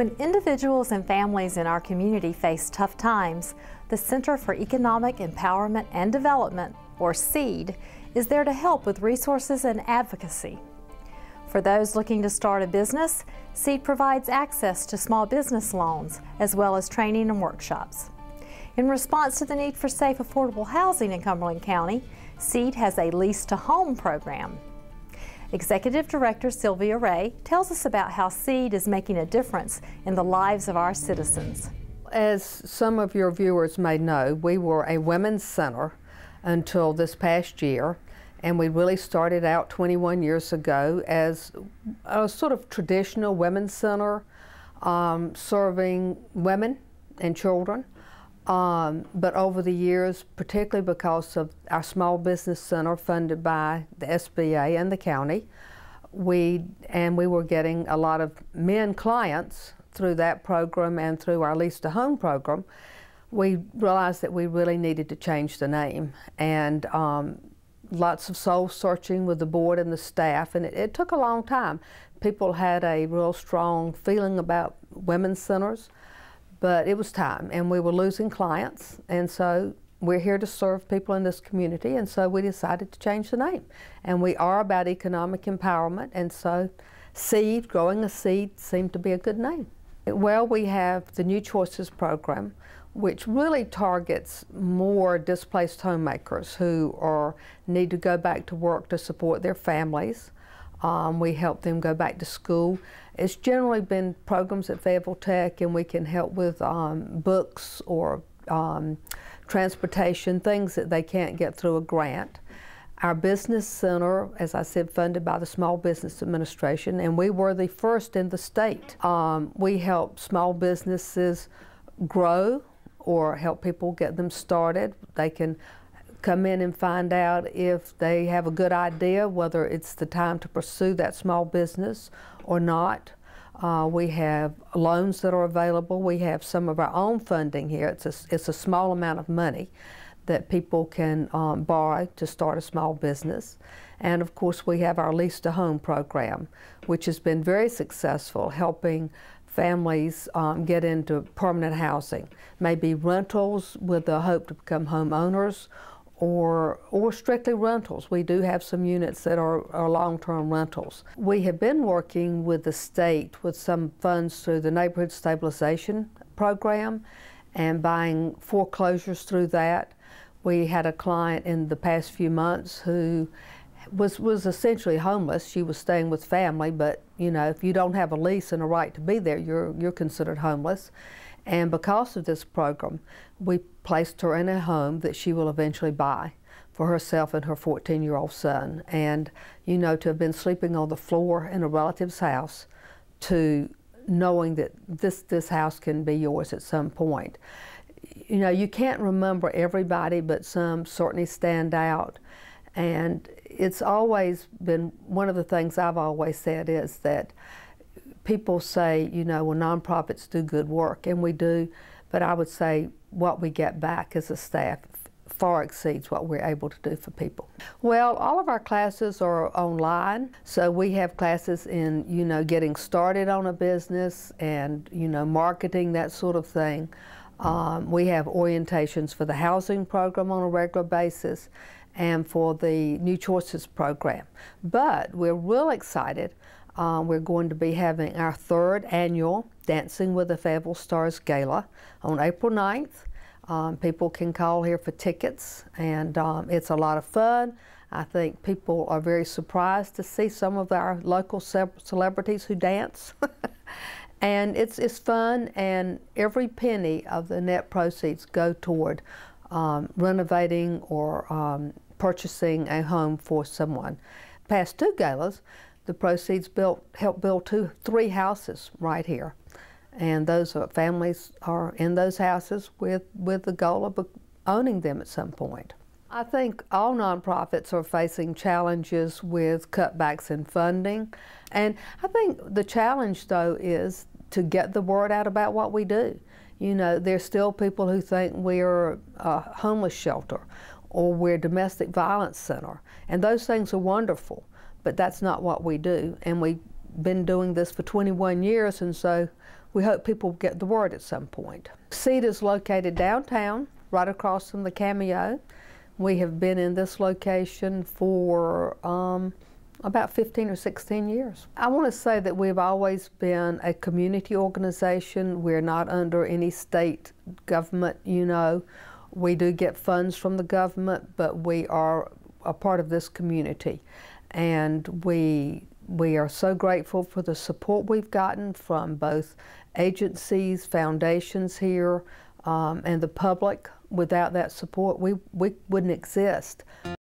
When individuals and families in our community face tough times, the Center for Economic Empowerment and Development, or C.E.E.D., is there to help with resources and advocacy. For those looking to start a business, C.E.E.D. provides access to small business loans, as well as training and workshops. In response to the need for safe, affordable housing in Cumberland County, C.E.E.D. has a lease-to-home program. Executive Director Sylvia Ray tells us about how C.E.E.D. is making a difference in the lives of our citizens. As some of your viewers may know, we were a women's center until this past year, and we really started out 21 years ago as a sort of traditional women's center, serving women and children. But over the years, particularly because of our Small Business Center funded by the SBA and the county, we were getting a lot of men clients through that program and through our Lease to Home program. We realized that we really needed to change the name, and lots of soul searching with the board and the staff, and it took a long time. People had a real strong feeling about women's centers, but it was time, and we were losing clients, and so we're here to serve people in this community, and so we decided to change the name. And we are about economic empowerment, and so C.E.E.D., growing a seed, seemed to be a good name. Well, we have the New Choices program, which really targets more displaced homemakers who need to go back to work to support their families. We help them go back to school. It's generally been programs at Fayetteville Tech, and we can help with books or transportation, things that they can't get through a grant. Our business center, as I said, funded by the Small Business Administration, and we were the first in the state. We help small businesses grow or help people get them started. They can come in and find out if they have a good idea, whether it's the time to pursue that small business or not. We have loans that are available. We have some of our own funding here. It's a small amount of money that people can borrow to start a small business. And of course, we have our Lease to Home program, which has been very successful, helping families get into permanent housing, maybe rentals with the hope to become homeowners, or strictly rentals. We do have some units that are long-term rentals. We have been working with the state with some funds through the Neighborhood Stabilization Program and buying foreclosures through that. We had a client in the past few months who was essentially homeless. She was staying with family, but you know, if you don't have a lease and a right to be there, you're considered homeless. And because of this program, we placed her in a home that she will eventually buy for herself and her 14-year-old son. And you know, to have been sleeping on the floor in a relative's house, to knowing that this house can be yours at some point. You know, you can't remember everybody, but some certainly stand out. And it's always been one of the things I've always said is that people say, you know, well, nonprofits do good work, and we do, but I would say what we get back as a staff far exceeds what we're able to do for people. Well, all of our classes are online, so we have classes in, you know, getting started on a business and, you know, marketing, that sort of thing. We have orientations for the housing program on a regular basis and for the New Choices program. But we're real excited. We're going to be having our third annual Dancing with the Fable Stars Gala on April 9th. People can call here for tickets, and it's a lot of fun. I think people are very surprised to see some of our local celebrities who dance. And it's fun, and every penny of the net proceeds go toward renovating or purchasing a home for someone. Past two galas, the proceeds helped build three houses right here, and those families are in those houses with the goal of owning them at some point. I think all nonprofits are facing challenges with cutbacks in funding, and I think the challenge though is to get the word out about what we do. You know, there's still people who think we're a homeless shelter or we're a domestic violence center, and those things are wonderful, but that's not what we do. And we've been doing this for 21 years, and so we hope people get the word at some point. C.E.E.D. is located downtown, right across from the Cameo. We have been in this location for about 15 or 16 years. I want to say that we've always been a community organization. We're not under any state government, you know. We do get funds from the government, but we are a part of this community. And we are so grateful for the support we've gotten from both agencies, foundations here, and the public. Without that support, we wouldn't exist.